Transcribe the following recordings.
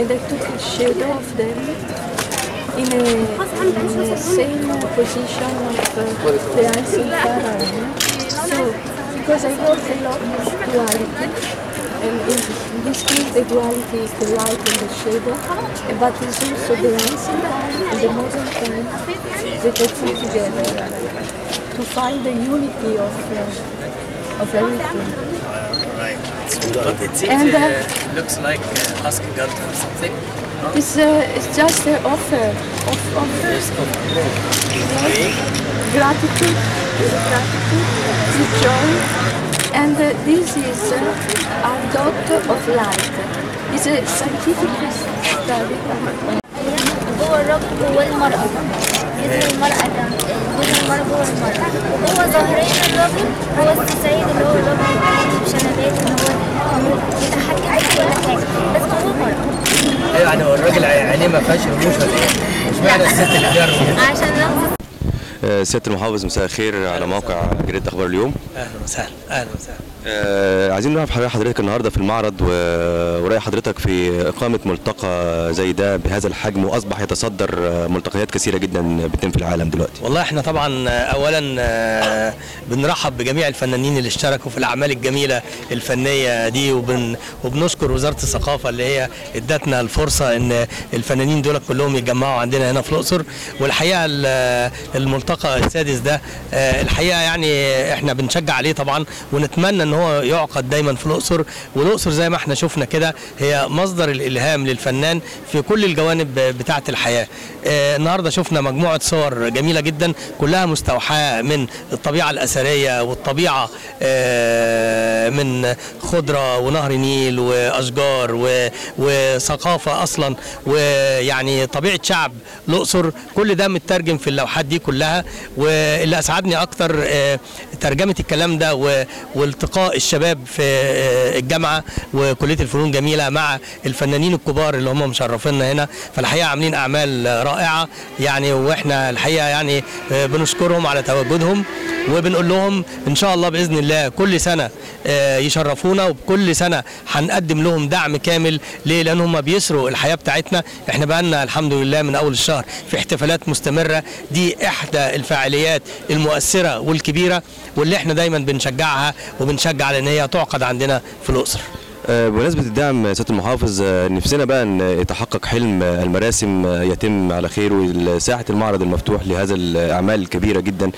and I took a shadow of them in the same position of the eyes of Sarah. So, because I work a lot with duality, and in this case the duality is the light and the shadow, but it's also the ancient time and the modern time that I put together to find the unity of everything. But it looks like asking God for something. No? It's just an offer of gratitude, joy, and this is a dot of light. It's a scientific study. هو الرجل هو المرأة. جسم المرأة ده جسم المرأة هو المرأة. هو ظهرين الرجل هو السيد اللي هو الرجل بشنبات اللي هو سيادة المحافظ مساء الخير على موقع جريدة أخبار اليوم. أهلا وسهلا. عايزين نعرف حضرتك النهارده في المعرض ورأي حضرتك في إقامة ملتقى زي ده بهذا الحجم وأصبح يتصدر ملتقيات كثيرة جدا بتتم في العالم دلوقتي. والله احنا طبعا أولا بنرحب بجميع الفنانين اللي اشتركوا في الأعمال الجميلة الفنية دي وبنشكر وزارة الثقافة اللي هي ادتنا الفرصة إن الفنانين دول كلهم يتجمعوا عندنا هنا في الأقصر. والحقيقة الملتقى السادس ده الحقيقة يعني احنا بنشجع عليه طبعا ونتمنى ان هو يعقد دايما في الاقصر، والاقصر زي ما احنا شفنا كده هي مصدر الالهام للفنان في كل الجوانب بتاعه الحياه. النهارده شفنا مجموعه صور جميله جدا كلها مستوحاه من الطبيعه الاثريه والطبيعه من خضره ونهر نيل واشجار وثقافه اصلا ويعني طبيعه شعب الاقصر، كل ده مترجم في اللوحات دي كلها. واللي اسعدني اكتر ترجمه الكلام ده والتقاء الشباب في الجامعه وكليه الفنون جميله مع الفنانين الكبار اللي هم مشرفينا هنا، فالحقيقه عاملين اعمال رائعه يعني، واحنا الحقيقه يعني بنشكرهم على تواجدهم وبنقول لهم ان شاء الله باذن الله كل سنه يشرفونا وكل سنه هنقدم لهم دعم كامل. ليه؟ لان هم بيسروا الحياه بتاعتنا. احنا بقى لنا الحمد لله من اول الشهر في احتفالات مستمره، دي احدى الفعاليات المؤثره والكبيره واللي احنا دايما بنشجعها وبنشجع على ان هي تعقد عندنا في الاقصر. بمناسبة الدعم سيادة المحافظ، نفسنا بقى ان يتحقق حلم المراسم يتم على خير وساحة المعرض المفتوح لهذا الاعمال الكبيرة جدا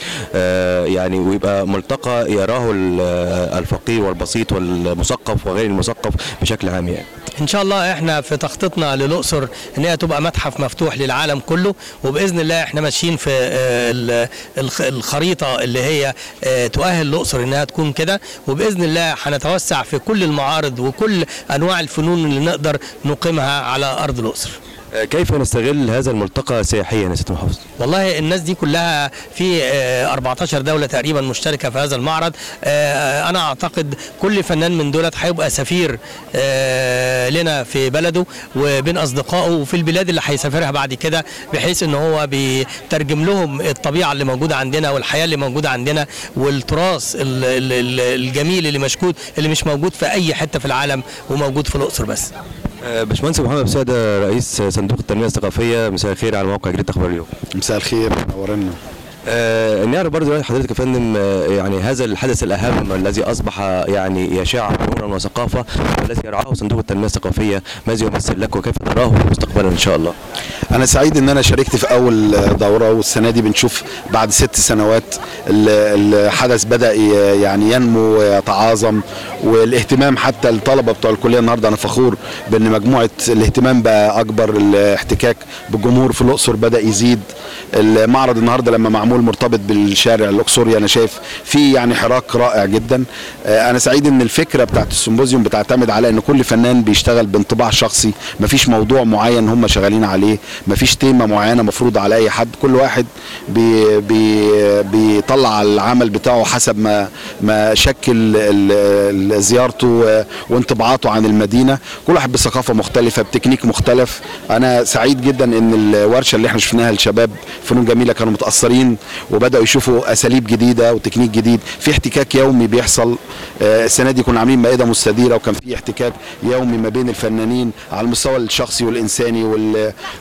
يعني، ويبقى ملتقى يراه الفقير والبسيط والمثقف وغير المثقف بشكل عام يعني. ان شاء الله احنا في تخطيطنا للاقصر ان هي تبقى متحف مفتوح للعالم كله، وباذن الله احنا ماشيين في الخريطة اللي هي تؤهل الاقصر انها تكون كده، وباذن الله هنتوسع في كل المعارض وكل انواع الفنون اللي نقدر نقيمها على ارض الاقصر. كيف نستغل هذا الملتقى سياحيا يا سيادة المحافظ؟ والله الناس دي كلها في 14 دولة تقريبا مشتركة في هذا المعرض. أنا أعتقد كل فنان من دولت هيبقى سفير لنا في بلده وبين أصدقائه وفي البلاد اللي هيسافرها بعد كده، بحيث إن هو بيترجم لهم الطبيعة اللي موجودة عندنا والحياة اللي موجودة عندنا والتراث الجميل اللي مشكوك اللي مش موجود في أي حتة في العالم وموجود في الأقصر بس. باشمهندس محمد أبو سعادة رئيس صندوق التنمية الثقافية، مساء الخير على موقع جريدة أخبار اليوم. مساء الخير، نورنا. نعرف برضه حضرتك يا فندم يعني هذا الحدث الأهم الذي أصبح يعني يشع فنونا وثقافة والذي يرعاه صندوق التنمية الثقافية، ماذا يمثل لك وكيف تراه مستقبلا إن شاء الله؟ أنا سعيد إن أنا شاركت في أول دورة، والسنة دي بنشوف بعد 6 سنوات الحدث بدأ يعني ينمو ويتعاظم، والاهتمام حتى الطلبة بتوع الكلية النهاردة أنا فخور بأن مجموعة الاهتمام بقى أكبر، الاحتكاك بالجمهور في الأقصر بدأ يزيد. المعرض النهاردة لما معمول مرتبط بالشارع الأقصري أنا شايف فيه يعني حراك رائع جدا. أنا سعيد إن الفكرة بتاعت السيمبوزيوم بتعتمد على إن كل فنان بيشتغل بانطباع شخصي، مفيش موضوع معين هم شغالين عليه، مفيش تيمة معينة مفروضة على اي حد، كل واحد بيطلع العمل بتاعه حسب ما شكل زيارته وانطباعاته عن المدينة، كل واحد بثقافة مختلفة بتكنيك مختلف. انا سعيد جدا ان الورشة اللي احنا شفناها الشباب فنون جميلة كانوا متأثرين وبدأوا يشوفوا اساليب جديدة وتكنيك جديد، في احتكاك يومي بيحصل. السنة دي كنا عاملين مائدة مستديرة وكان في احتكاك يومي ما بين الفنانين على المستوى الشخصي والإنساني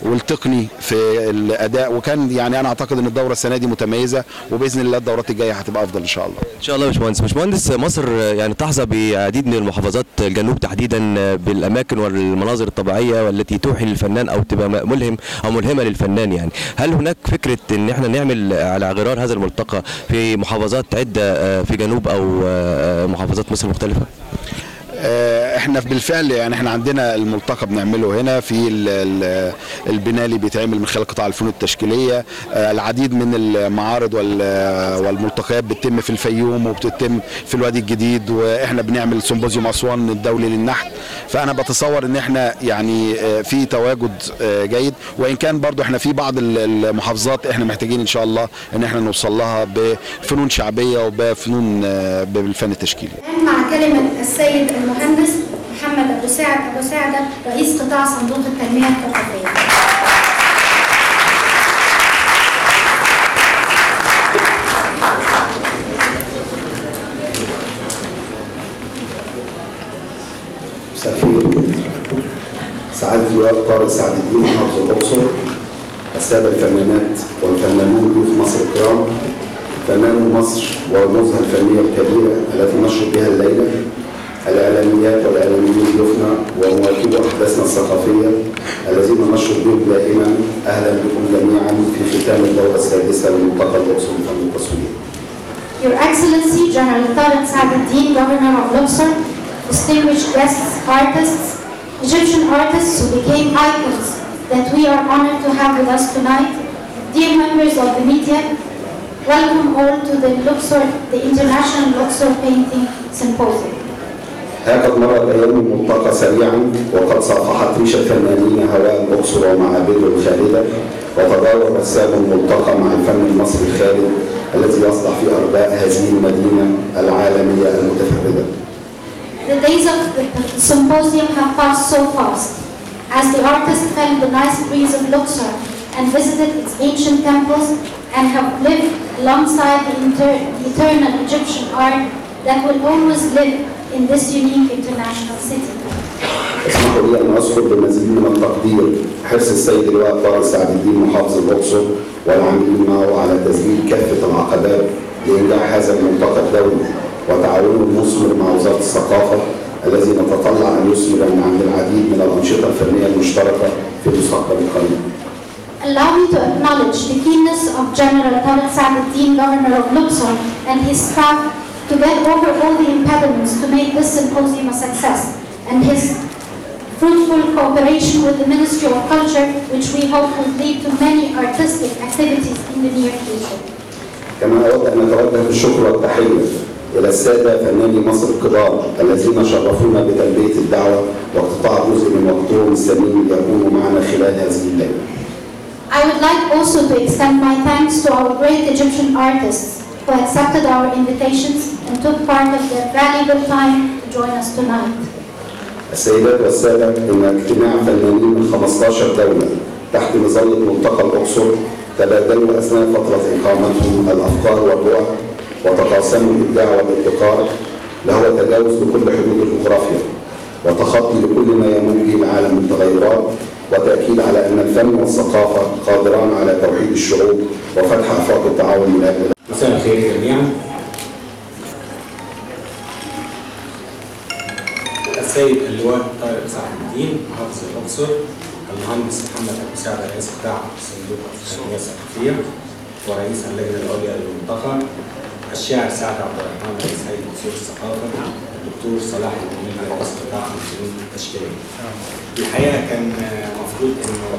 والتقني في الأداء، وكان يعني أنا أعتقد إن الدورة السنة دي متميزة، وبإذن الله الدورات الجاية هتبقى أفضل إن شاء الله. إن شاء الله يا باشمهندس. باشمهندس مصر يعني تحظى بعديد من المحافظات الجنوب تحديدا بالأماكن والمناظر الطبيعية والتي توحي للفنان أو تبقى ملهم أو ملهمة للفنان، يعني هل هناك فكرة إن إحنا نعمل على غرار هذا الملتقى في محافظات عدة في جنوب أو محافظات مصر مختلفة؟ احنا بالفعل يعني احنا عندنا الملتقى بنعمله هنا في البناء اللي بيتعمل من خلال قطاع الفنون التشكيليه، العديد من المعارض والملتقيات بتتم في الفيوم وبتتم في الوادي الجديد، واحنا بنعمل سمبوزيوم اسوان الدولي للنحت، فانا بتصور ان احنا يعني في تواجد جيد، وان كان برضو احنا في بعض المحافظات احنا محتاجين ان شاء الله ان احنا نوصل لها بفنون شعبيه وبفنون بالفن التشكيلي. مع كلمه السيد المهندس محمد أبو سعدة رئيس قطاع صندوق التنمية الثقافية. سفير سعادة اللواء طارق سعد الدين محافظ الأقصر، السادة الفنانات والفنانون في مصر الكرام، فنان مصر ورموزها الفنية الكبيرة التي نشر بها الليلة، الإعلاميات والإعلاميين ضيوفنا ومواكبو أحداثنا الثقافية الذين نشر بهم دائما، أهلا بكم جميعا في ختام الدورة السادسة لملتقى الأقصر الفن التصويري. Your Excellency General Tarek Saad El-Din, Governor of Luxor, distinguished guests, artists, Egyptian artists who became icons that we are honored to have with us tonight, dear members of the media, welcome all to the International Luxor Painting Symposium. هكذا مرت أيام الملتقى سريعا، وقد صافحت ريشة فنانين هواء الأقصر ومعابده الخالدة، وتداول رسام الملتقى مع الفن المصري الخالد الذي يصدح في أرجاء هذه المدينة العالمية المتفردة. The days of the symposium have passed so fast. As the artists felt the nice breeze of Luxor and visited its ancient temples and have lived alongside the eternal Egyptian art that will always live in this unique international city. اسمحوا لي أن أشكر بمزيد من التقدير حرص السيد اللواء طارق سعد الدين محافظ الأقصر والعاملين معه على تسجيل كافة العقبات لإنجاح هذا الملتقى الدولي، وتعاونه المثمر مع وزارة الثقافة الذي نتطلع أن يثمر من عند العديد من الأنشطة الفنية المشتركة في المستقبل القريب. Allow me to acknowledge the keenness of General Tarek Saad El-Din, Governor of Luxor, and his staff to get over all the impediments to make this symposium a success, and his fruitful cooperation with the Ministry of Culture, which we hope will lead to many artistic activities in the near future. كما أود أن أتوجه بالشكر والتحية إلى السادة فناني مصر الكبار الذين شرفونا بتلبية الدعوة واقتطاع جزء من وقتهم الثمين ليكونوا معنا خلال هذه الليلة. I would like also to extend my thanks to our great Egyptian artists who accepted our invitations and took part of their valuable time to join us tonight. السيدات والسادة، إن اجتماع فنانين من 15 دولة تحت مظلة ملتقى الأقصر تبادلوا أثناء فترة إقامتهم الأفكار والرؤى وتقاسموا الإبداع والابتكار لهو تجاوز لكل حدود الجغرافيا وتخطي لكل ما يمر به العالم من تغيرات، وتأكيد على أن الفن والثقافة قادران على توحيد الشعوب وفتح آفاق التعاون من أجل. مساء الخير جميعا. السيد اللواء طارق سعد الدين محافظ الأقصر، المهندس محمد أبو سعادة رئيس قطاع صندوق التنمية الثقافية ورئيس اللجنة العليا للملتقى، الشاعر سعد عبد الرحمن رئيس هيئة وزير الثقافة، الدكتور صلاح الدين رئيس قطاع الفنون التشكيلية. الحقيقة كان مفروض إنه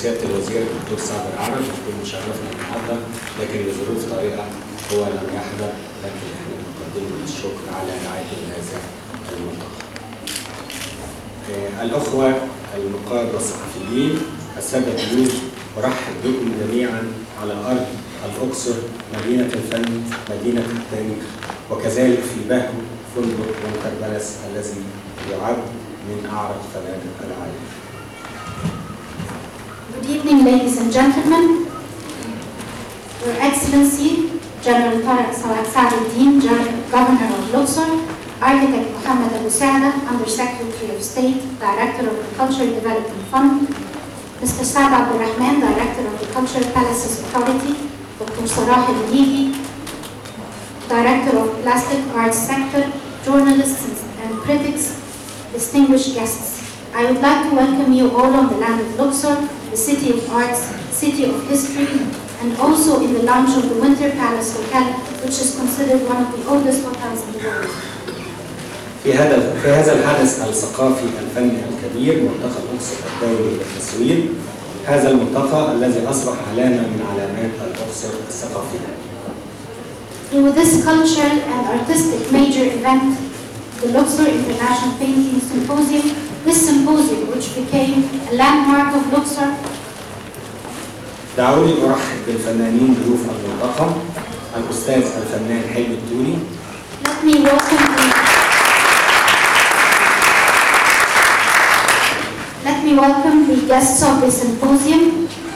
سيادة الوزير الدكتور سعد العرب يكون مشرفنا النهارده، لكن لظروف طارئة هو لم يحضر، لكن احنا بنقدم له الشكر على رعايته لهذا الملتقى. الأخوة النقاد والصحفيين السادة الضيوف، أرحب بكم جميعا على أرض الأقصر، مدينة الفن، مدينة التاريخ، وكذلك في بهو فندق وينتر بالاس الذي يعد من أعرق فنادق العالم. Good evening, ladies and gentlemen. Your Excellency, General Tarek Saad El-Din, Governor of Luxor, Architect Mohamed Abou Saada, Undersecretary of State, Director of the Culture Development Fund, Mr. Sabah Al Rahman, Director of the Culture Palaces Authority, Dr. Sarah Yigi, Director of Plastic Arts Sector, journalists and critics, distinguished guests. I would like to welcome you all on the land of Luxor, the city of arts, city of history, and also in the lounge of the Winter Palace Hotel, which is considered one of the oldest hotels in the world. في هذا الحدث الثقافي الفني الكبير ملتقى الأقصر الدولي للتصوير، هذا الملتقى الذي أصبح علامة من علامات الأقصر الثقافية. Through this cultural and artistic major event, the Luxor International Painting Symposium, this symposium which became a landmark of Luxor. دعوني أرحب بالفنانين ضيوف الملتقى، الأستاذ الفنان حلمي الدوني. Let me welcome the guests of the symposium,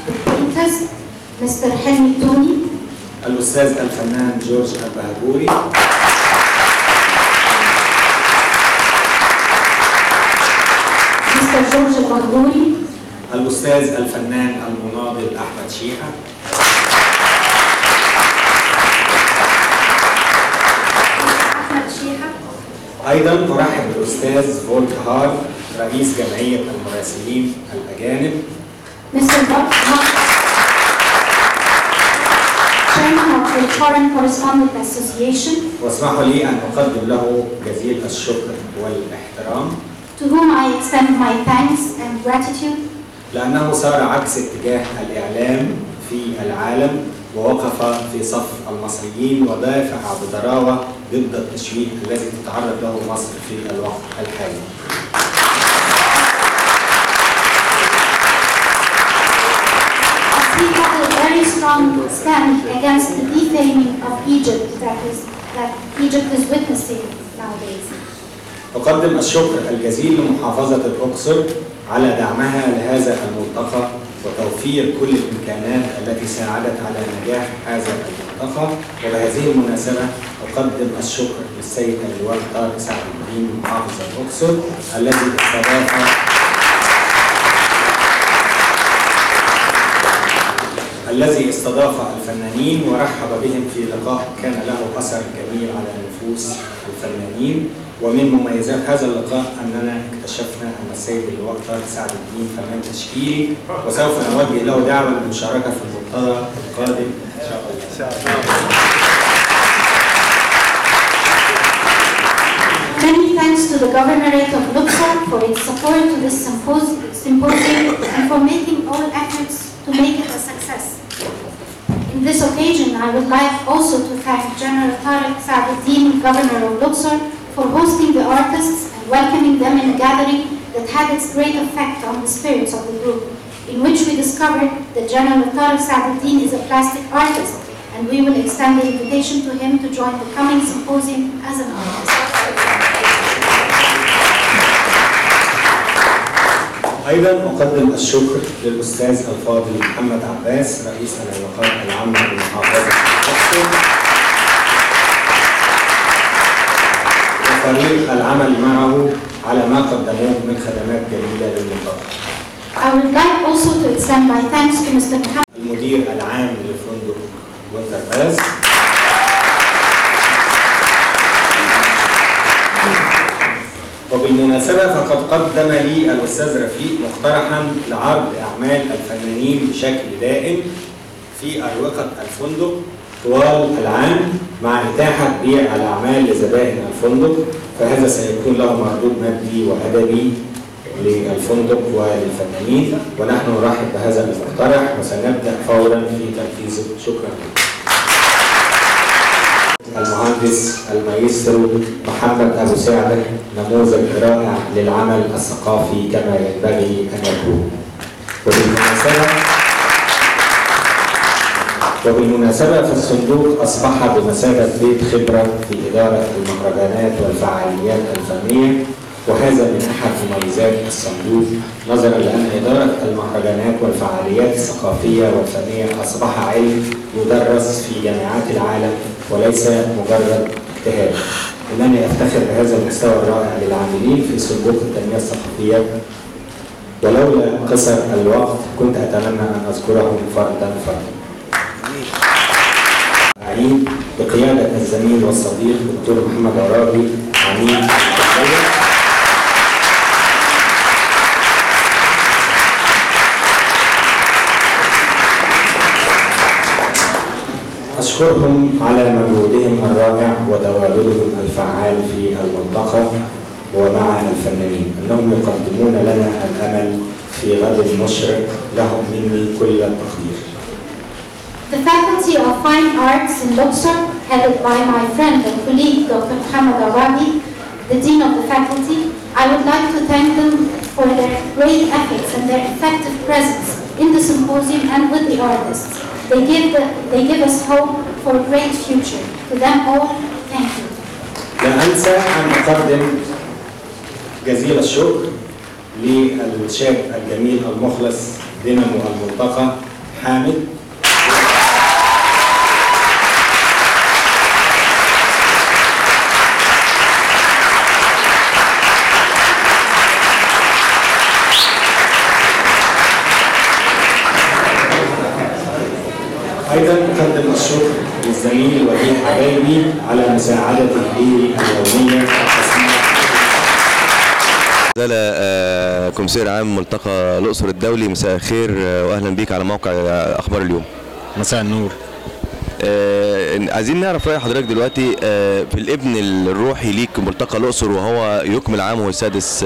the painters, Mr. حلمي الدوني. الأستاذ الفنان جورج البهجوري. Mr. جورج البهجوري. الأستاذ الفنان المناضل أحمد شيحة. أيضاً أرحب بالأستاذ فولت هار، رئيس جمعية المراسلين الأجانب. Mr. Bob Hartmann, Chairman of the Foreign Correspondents Association. واسمحوا لي أن أقدم له جزيل الشكر والاحترام. To whom I extend my thanks and gratitude. لأنه صار عكس اتجاه الإعلام في العالم ووقف في صف المصريين ودافع بضراوة ضد التشويه الذي تتعرض له مصر في الوقت الحالي. We have a very strong stand against the defaming of Egypt that Egypt is witnessing nowadays. أقدم الشكر الجزيل لمحافظة الأقصر على دعمها لهذا الملتقى وتوفير كل الإمكانات التي ساعدت على نجاح هذا الملتقى، وبهذه المناسبة أقدم الشكر للسيد اللواء طارق سعد الدين محافظ الأقصر الذي استضاف الفنانين ورحب بهم في لقاء كان له أثر جميل على نفوس الفنانين. ومن مميزات هذا اللقاء أننا اكتشفنا أن السيد اللواء طارق سعد الدين فنان تشكيلي، وسوف نوجه له دعوة للمشاركة في المؤتمر القادم إن شاء الله. Many thanks to the Governorate of Luxor for its support to this symposium and for making all efforts to make it a success. In this occasion, I would like also to thank General Tarek Saad El-Din, Governor of Luxor, for hosting the artists and welcoming them in a gathering that had its great effect on the spirits of the group, in which we discovered that General Tarek Saad El-Din is a plastic artist, and we will extend the invitation to him to join the coming symposium as an artist. أيضاً أقدم الشكر للأستاذ الفاضل محمد عباس، رئيس العلاقات العامة لمحافظة الأقصر، وفريق العمل معه على ما قدموه من خدمات جميلة للمنطقة. المدير العام لفندق وينتر بالاس، وبالمناسبة فقد قدم لي الأستاذ رفيق مقترحاً لعرض أعمال الفنانين بشكل دائم في أروقة الفندق طوال العام مع إتاحة بيع الأعمال لزبائن الفندق، فهذا سيكون له مردود مادي وأدبي للفندق وللفنانين، ونحن نرحب بهذا المقترح وسنبدأ فوراً في تنفيذه. شكراً. المهندس المايسترو محمد أبو سعدة، نموذج رائع للعمل الثقافي كما ينبغي أن يكون، وبالمناسبة فالصندوق أصبح بمثابة بيت خبرة في إدارة المهرجانات والفعاليات الفنية، وهذا من أحد مميزات الصندوق نظرا لأن إدارة المهرجانات والفعاليات الثقافية والفنية أصبح علم يدرس في جامعات العالم وليس مجرد اجتهاد. إنني أفتخر بهذا المستوى الرائع للعاملين في صندوق التنمية الثقافية، ولولا قصر الوقت كنت أتمنى أن أذكرهم فردا فردا. أعيد بقيادة الزميل والصديق دكتور محمد عرابي عميد أشكرهم على مجهودهم الرائع وتواجدهم الفعال في المنطقة ومع الفنانين، أنهم يقدمون لنا الأمل في غد المشرق. لهم مني كل التقدير. The Faculty of Fine Arts in Luxor, headed by my friend and colleague Dr. Mohamed Arabie, the Dean of the Faculty, I would like to thank them for their great efforts and their effective presence in the symposium and with the artists. They give us hope for a great future. To them all, thank you. لا أنسى أن أقدم جزيل الشكر للشاب الجميل المخلص دينامو المنطقة حامد الشكر للزميل وليد حبايبي على مساعدته لي اليوميه والتصميم. زملاء كومسير عام ملتقى الاقصر الدولي، مساء الخير واهلا بيك على موقع اخبار اليوم. مساء النور. عايزين نعرف رأي حضرتك دلوقتي في الابن الروحي ليك ملتقى الاقصر وهو يكمل عامه السادس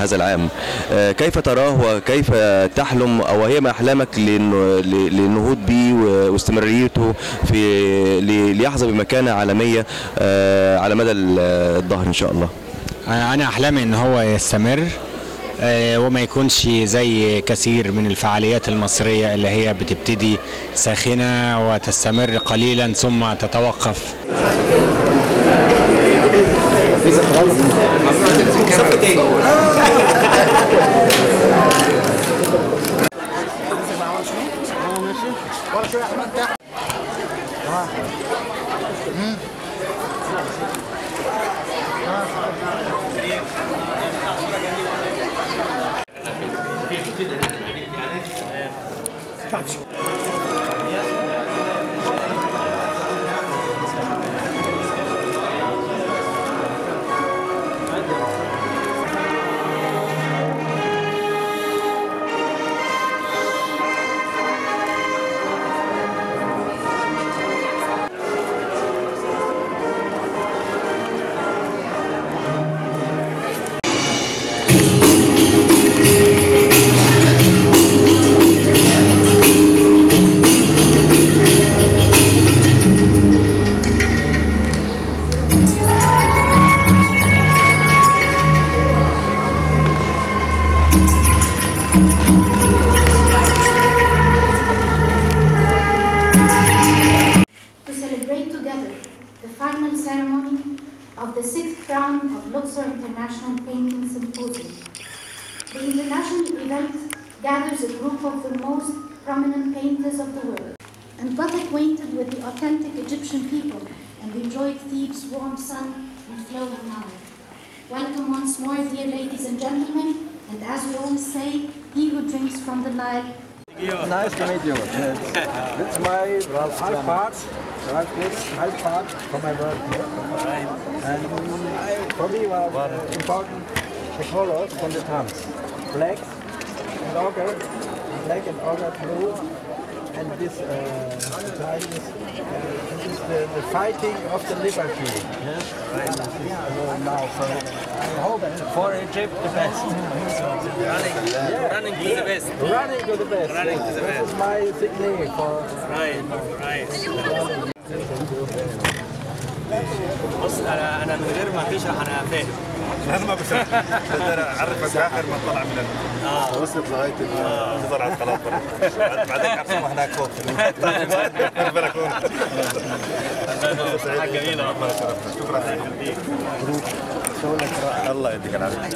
هذا العام، كيف تراه وكيف تحلم او هي ما احلامك للنهوض به واستمراريته في ليحظى بمكانه عالميه على مدى الظهر ان شاء الله؟ انا احلامي ان هو يستمر وما يكونش زي كثير من الفعاليات المصرية اللي هي بتبتدي ساخنة وتستمر قليلا ثم تتوقف. بص انا من غير ما تشرح انا فاهم. انا ما بشرح اقدر اعرفك اخر ما طلع من وصلت لغايه الانتظار على الطلاق بعدين عرفتوا هناك فوق في البلكونه. حاجه جميله والله شكرا لك. الله يديك العافيه.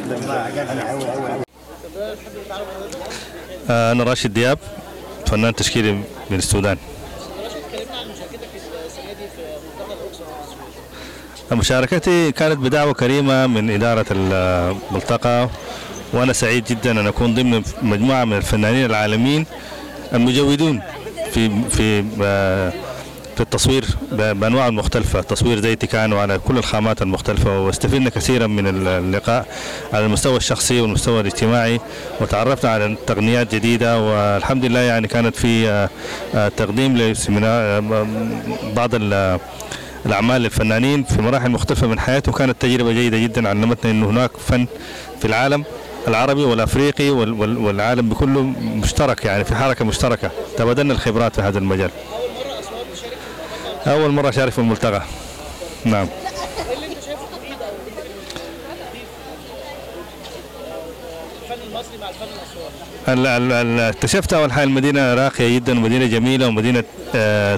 انا راشد دياب فنان تشكيلي من السودان. مشاركتي كانت بدعوة كريمة من إدارة الملتقى، وأنا سعيد جدا أن أكون ضمن مجموعة من الفنانين العالميين المجودون في التصوير بأنواع مختلفة، تصوير زيتي كانوا على كل الخامات المختلفة، واستفدنا كثيرا من اللقاء على المستوى الشخصي والمستوى الاجتماعي، وتعرفنا على تقنيات جديدة، والحمد لله يعني كانت في تقديم لسيمينار بعض الأعمال للفنانين في مراحل مختلفة من حياته، وكانت تجربة جيدة جدا. علمتنا أن هناك فن في العالم العربي والأفريقي والعالم بكله مشترك، يعني في حركة مشتركة، تبادلنا الخبرات في هذا المجال. أول مرة أشارك في الملتقى. نعم. اكتشفت أول حاجة المدينة راقية جدا، ومدينة جميلة، ومدينة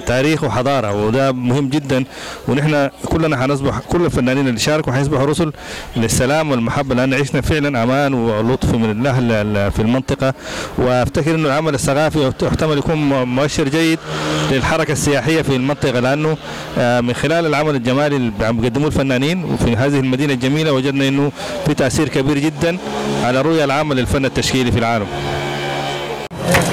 تاريخ وحضارة، وده مهم جدا. ونحن كلنا هنصبح، كل الفنانين اللي شاركوا هيصبحوا رسل للسلام والمحبة، لأن عشنا فعلا أمان ولطف من الله في المنطقة. وأفتكر أن العمل الثقافي يحتمل يكون مؤشر جيد للحركة السياحية في المنطقة، لأنه من خلال العمل الجمالي اللي عم يقدموه الفنانين في هذه المدينة الجميلة وجدنا أنه في تأثير كبير جدا على الرؤية العامة للفن التشكيلي في العالم. فحبيت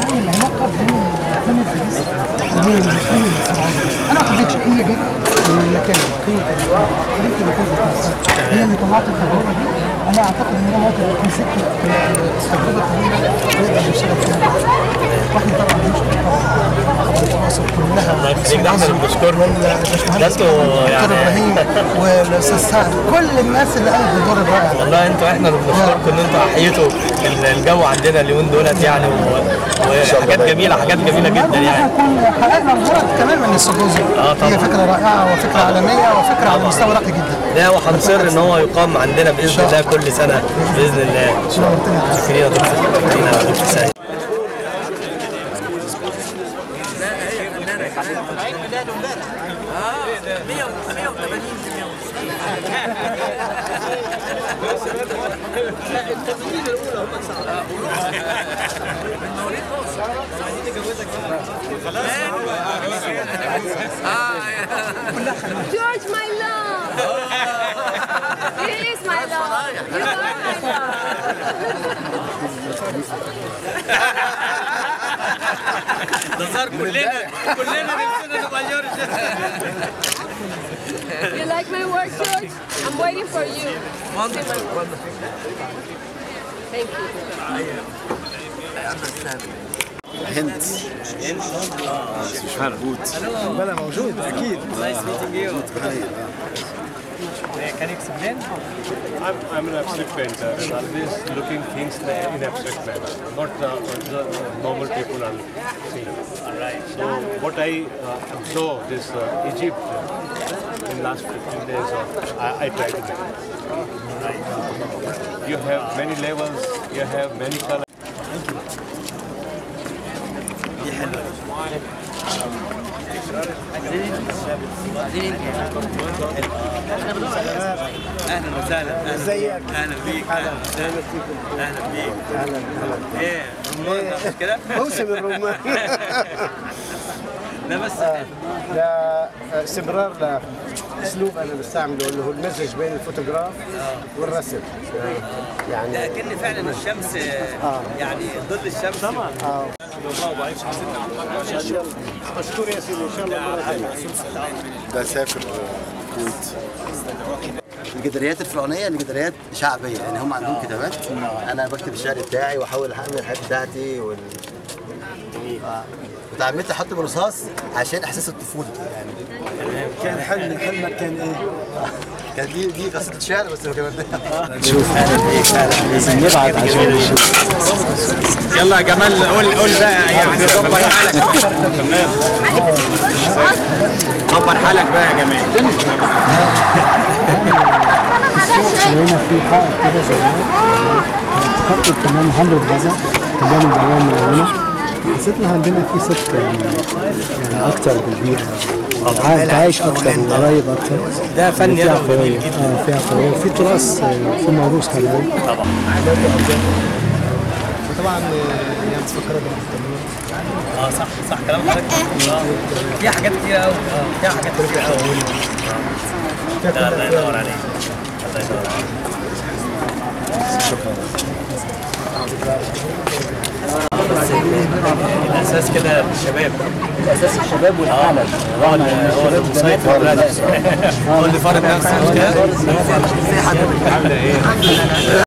اعمل العلاقه بين الفن الحديث وبين الفن الفرعوني. انا ما حبيتش هي جت من المكان، هي اللي طلعت التجربه دي. انا اعتقد ان هي ممكن تكون سكه تجربه كبيره نقدر نشتغل فيها. واحنا طبعا مش هنقدر نوصل كلها. الله يخليك، احنا اللي بنشكرهم والاستاذ سعد، كل الناس اللي قامت بالدور الرائع. والله انتوا احنا اللي بنشكركم ان انتوا احييتوا الجو عندنا اليومين دولت يعني، وحاجات جميله، حاجات جميله جدا يعني. حققنا الغرض كمان من السيمبوزيوم. هي فكره رائعه وفكره عالميه وفكره على مستوى راقي جدا. لا وهنصر ان هو يقام عندنا باذن الله كل سنه باذن الله. شكرا يا دكتور سعيد. George, my love. Please, my love. You are my love. ده صار كلنا نفسنا نبقى جورج. You like my work, George? I'm waiting for you. Wonderful, wonderful. Thank you. I understand. هند سبحان الله بلا موجود اكيد. Can you explain? I'm an abstract painter and always looking things in abstract manner, not normal people are seeing. Alright. So what I observed is Egypt in last 15 days I try to make. Right. You have many levels, you have many colors. اهلا وسهلا. ازيك؟ اهلا بيك. اهلا بيك. ايه رمان مش كده؟ موسم الرمان. لا بس ده استمرار لاسلوب انا بستعمله اللي هو المزج بين الفوتوغراف والرسم. يعني ده اكن فعلا الشمس يعني ظل الشمس طبعا. مشكور يا سيدي ان شاء الله. ده سافر الجداريات الفرعونيه، الجداريات شعبيه يعني، هم عندهم كتابات. انا بكتب الشعر بتاعي واحاول اعمل الحاجات بتاعتي وتعمدت احط بالرصاص عشان احساس الطفوله يعني. كان حلم، حلمك كان ايه؟ كان دي قصه شعر بس ما كملتهاش. نشوف لازم نبعت عشان نشوف. يلا يا جمال قول بقى يعني دبر حالك. تمام دبر حالك بقى يا جمال. هنا في حائط كده زمان اتحطت كمان 100 غزه تجمع العوام ملونه. حسيت ان عندنا في ست يعني اكتر بكبير، عايش اكتر وقريب اكتر. ده فن فيها قويه، فيها قويه وفي تراث، في موروث خلي بالك. طبعا طبعا يعني بتفكرك بالمستقبل. صح كلام حضرتك. في حاجات كتير قوي، في حاجات كتير قوي. الله ينور عليك. الاساس كده الشباب، الاساس الشباب والعمل، هو اللي مسيطر على نفسه، هو اللي فارق نفسه. مش كده؟ ازاي حضرتك عامله ايه؟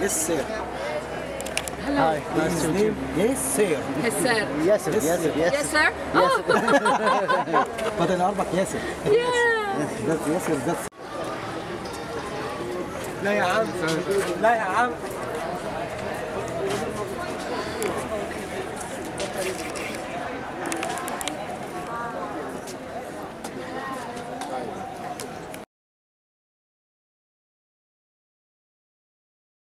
Yes, sir. Oh. But in Arabic, yes, sir. Yeah. Yes, sir. No, ya am.